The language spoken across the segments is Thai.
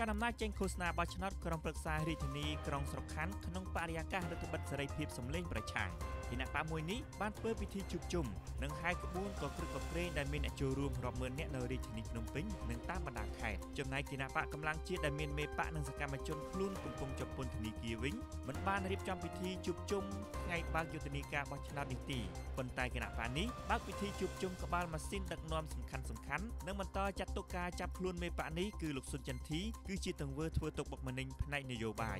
การนำหน้าเจงโฆษณาบอชนอตกรองปรึกษาริทนีกรองสกัดขนมปาริยากาและตุบัตสไลพิบสมเล่งประชังที่นักปามวยนี้บ้านเปิดพิธีจุบจุ่มหนึ่งไฮกบูนก่อกรึกกับเกรนดันเมนอจูรูมรอบเมืองเนเนอริทนีขนมปิ้งหนึ่งตามบรรดาไข่จำนายที่นักปะกำลังเชียดันเมนเมปะหนึ่งสกัดมาจนคลุ่นกลุ่มกงจับปนธนีกีวิ้งเหมือนบ้านริบจำพิธีจุบจุ่มไงบางยุทธนีกาบอชนอตดิตีคนตายขณะป่านนี้บ้านพิธีจุบจุ่มกับบ้านมาสิ้นดักนอมสำคัญสำคัญเนื่องมันต่อจัดตุกาจับคลุ่นเมปะนี้คือหลุดสุนจันทีคือจิตตังเวอร์ทัวตกบกมันนิงภายในนโยบาย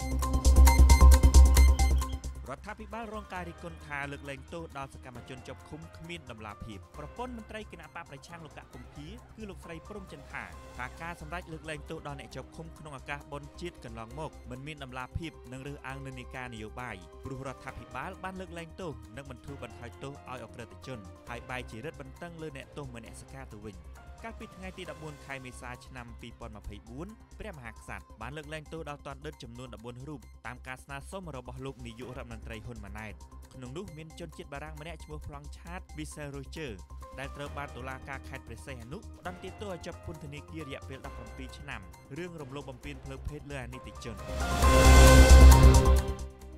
รัฐพิบาลรองการิกลทาเลือกแหล่งโต้ดาวสกัดมาจนจบคุ้มขมิ้นดำลาผีประพ้นมันไตรกินอาปาประช่างลูกกะปุ่มผีคือลูกไตรปรุ่มจันทาหากาสำรัดเลือกแหล่งโต้ดาวในจบคุ้มขนงอากาบนจิตกันลองโมกมันมิ้นดำลาผีนังเรืออังเนนิการนโยบายรูรัฐพิบาลบ้านเลือกแหล่งโต้นักบรรทุกบรรทายโต้ออยออกเรือติดจนหายไปจีรัดบรรตั้งเลือดแหน่โต้เหมือนแอสกาตัววิงการปิดไงตีดับบนไคเมซาชนำปีปอนมาพบุญเปรียมหักสัตว์บ้านเลือกแรงตัวดาวตอนเดินจำนวนดับบนรูปตามการสนาส้มระบอบลูกนิยุรัมนันไตรหนมาในขนมลูกมินจนจิตบารังมาแน่ชมพลังชาติบิเซโรเจอร์ได้เติบบาตุลากาคายเปรเซฮานุดันตีตัวจับปุนธนิกีระยะเปลี่ยนดับลำปีชนำเรื่องรมลบลำปีนเพลิดเพลินเลือนิติจน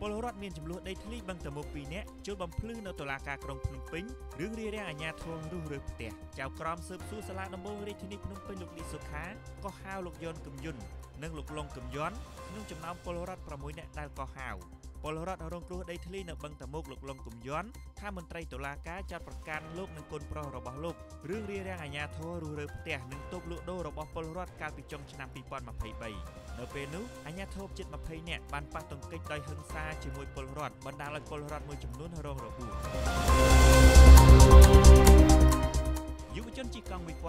บลรอดเมียนจำลวดได้ทลีบังตะโมปีเนะจนบำพลื้นเอาตุลากากรองพนมปิ้งเรื่องเรียงอาญาทวงรูเรือเตะเจ้ากรอมสืบสู้สละนโมริทินิพนมปิ้งลูกลีสุขาก็ห้าวลูกยนกึมยุนนั่งลูกลงกึมย้อนนุ่งจำนำบลรอดประมุยเนะได้ก็ห้าวบลรอดเอาลงกลัวได้ทลีนับบังตะโมกลูกลงกึมย้อนถ้ามนตรีตุลากาจัดประกันโลกหนึ่งคนปลอระบอบโลกเรื่องเรียงอาญาทวงรูเรือเตะหนึ่งตบลูกโดระบอบบลรอดการปิดจงชนะปีปอนมาภัยใบเนเปนุอัญญาโทบจิตมาเพยเนี่ยบันปะตรงกิจใจหังซาจมวยปลรอดบรรดาลอยปลรอดมือจำนวนฮารองระบุยุวชนจีกองมีกว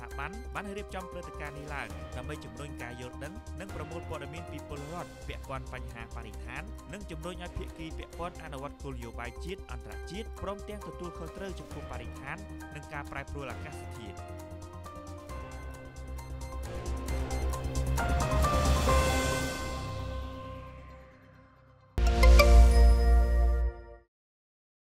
ถาบันบ้านให้เรียบจำประการนี้ล่ะทำให้จำนวนกายยศนั้นนั่งประมวลปอดมินปีโปลรอดเปียกวันปัญหาปาริธานนั่งจำนวนยอดเพียกีเปียกวันอนุวัตโกลโยบายจิตอันตรจิตพร้อมเตียงตัวเคอร์เตอร์จำพวงปาริธานนั่งการปลายปลัวหลักการสถิต